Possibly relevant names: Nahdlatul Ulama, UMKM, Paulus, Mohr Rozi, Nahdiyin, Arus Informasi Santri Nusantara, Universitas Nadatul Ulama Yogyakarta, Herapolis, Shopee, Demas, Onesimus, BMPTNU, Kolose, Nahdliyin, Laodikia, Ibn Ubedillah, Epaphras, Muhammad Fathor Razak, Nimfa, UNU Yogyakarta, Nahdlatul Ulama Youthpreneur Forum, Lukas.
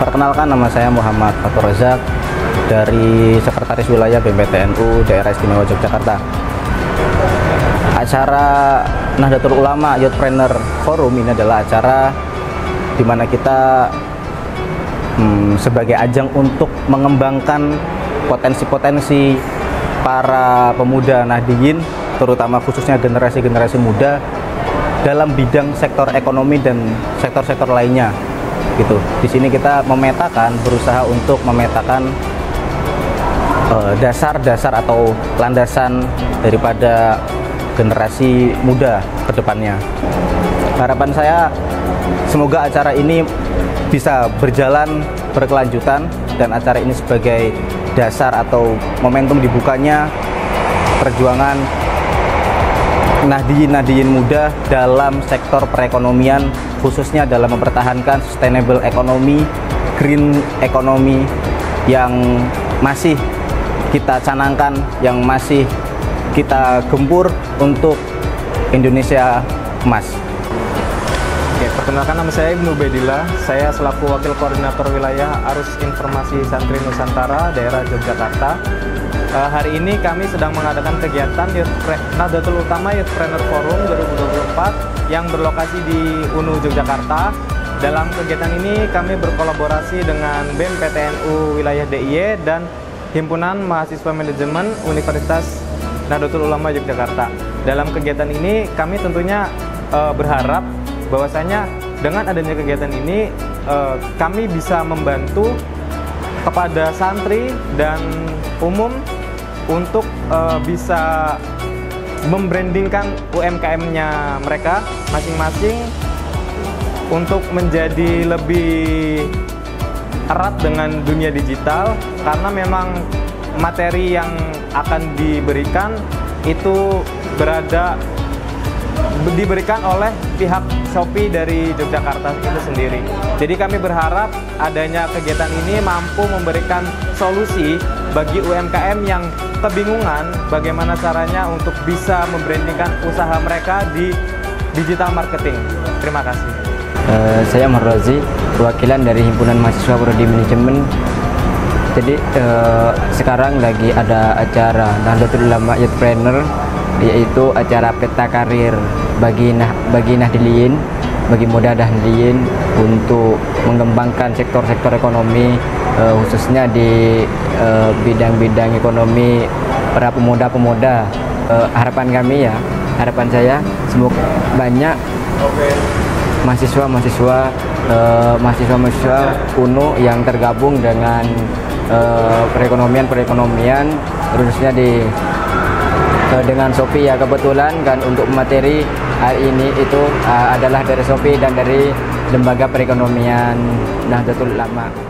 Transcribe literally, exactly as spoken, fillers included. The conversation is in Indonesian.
Perkenalkan, nama saya Muhammad Fathor Razak dari Sekretaris Wilayah B M P T N U Daerah Istimewa Yogyakarta. Acara Nahdlatul Ulama Youthpreneur Forum ini adalah acara di mana kita hmm, sebagai ajang untuk mengembangkan potensi-potensi para pemuda Nahdiyin, terutama khususnya generasi-generasi muda dalam bidang sektor ekonomi dan sektor-sektor lainnya. Gitu. Di sini kita memetakan, berusaha untuk memetakan dasar-dasar uh, atau landasan daripada generasi muda ke depannya. Harapan saya semoga acara ini bisa berjalan berkelanjutan dan acara ini sebagai dasar atau momentum dibukanya perjuangan Nahdiyin-Nahdiyin muda dalam sektor perekonomian, khususnya dalam mempertahankan sustainable ekonomi, green ekonomi yang masih kita canangkan, yang masih kita gempur untuk Indonesia emas. Oke, perkenalkan, nama saya Ibn Ubedillah. Saya selaku Wakil Koordinator Wilayah Arus Informasi Santri Nusantara Daerah Yogyakarta. Uh, hari ini kami sedang mengadakan kegiatan Nahdlatul Ulama Youthpreneur Forum dua ribu dua puluh empat yang berlokasi di U N U Yogyakarta. Dalam kegiatan ini kami berkolaborasi dengan B M P T N U Wilayah D I Y dan Himpunan Mahasiswa Manajemen Universitas Nadatul Ulama Yogyakarta. Dalam kegiatan ini kami tentunya e, berharap bahwasanya dengan adanya kegiatan ini e, kami bisa membantu kepada santri dan umum untuk e, bisa membrandingkan U M K M-nya mereka masing-masing untuk menjadi lebih erat dengan dunia digital, karena memang materi yang akan diberikan itu berada diberikan oleh pihak Shopee dari Yogyakarta itu sendiri. Jadi kami berharap adanya kegiatan ini mampu memberikan solusi bagi U M K M yang kebingungan bagaimana caranya untuk bisa membrandingkan usaha mereka di digital marketing. Terima kasih. Uh, saya Mohr Rozi, perwakilan dari Himpunan Mahasiswa Prodi Manajemen. Jadi eh, sekarang lagi ada acara Nahdlatul Ulama Youthpreneur, yaitu acara peta karir bagi nah, bagi Nahdliyin, bagi muda Nahdliyin untuk mengembangkan sektor-sektor ekonomi, eh, khususnya di bidang-bidang eh, ekonomi para pemuda-pemuda. Eh, harapan kami ya, harapan saya semoga banyak mahasiswa-mahasiswa eh, mahasiswa-mahasiswa U N U yang tergabung dengan Uh, perekonomian-perekonomian, khususnya di uh, dengan Shopee ya. Kebetulan kan untuk materi hari ini itu uh, adalah dari Shopee dan dari Lembaga Perekonomian Nahdlatul Ulama.